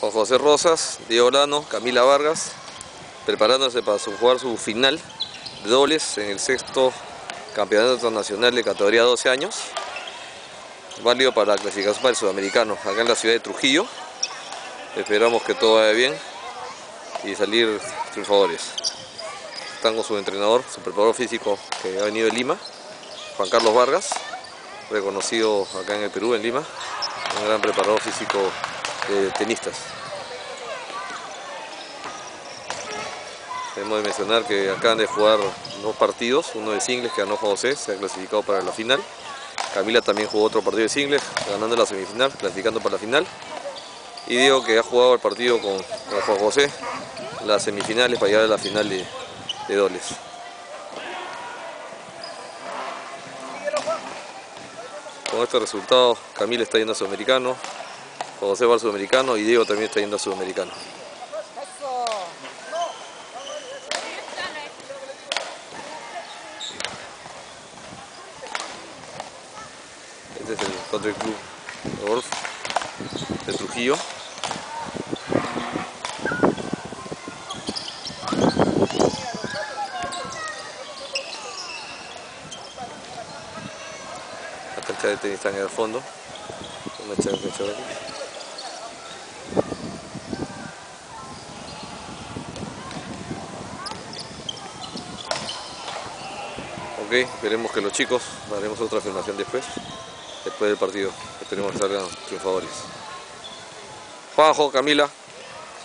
Juan José Rosas, Diego Olano, Camila Vargas, preparándose para jugar su final de dobles en el sexto campeonato nacional de categoría 12 años, válido para la clasificación para el sudamericano, acá en la ciudad de Trujillo. Esperamos que todo vaya bien y salir triunfadores. Están con su entrenador, su preparador físico que ha venido de Lima, Juan Carlos Vargas, reconocido acá en el Perú, en Lima, un gran preparador físico de tenistas. Hemos de mencionar que acaban de jugar dos partidos, uno de singles que ganó Juan José, se ha clasificado para la final. Camila también jugó otro partido de singles, ganando la semifinal, clasificando para la final. Y Diego, que ha jugado el partido con Juan José, las semifinales para llegar a la final de dobles. Con este resultado, Camila está yendo a Sudamericano, Juan José va al Sudamericano y Diego también está yendo a Sudamericano. Este es el Country Club World de Trujillo. La cancha de tenis está en el fondo. Ok, veremos que los chicos, haremos otra afirmación después del partido, esperemos que salgan triunfadores. Juanjo, Camila,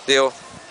Diego.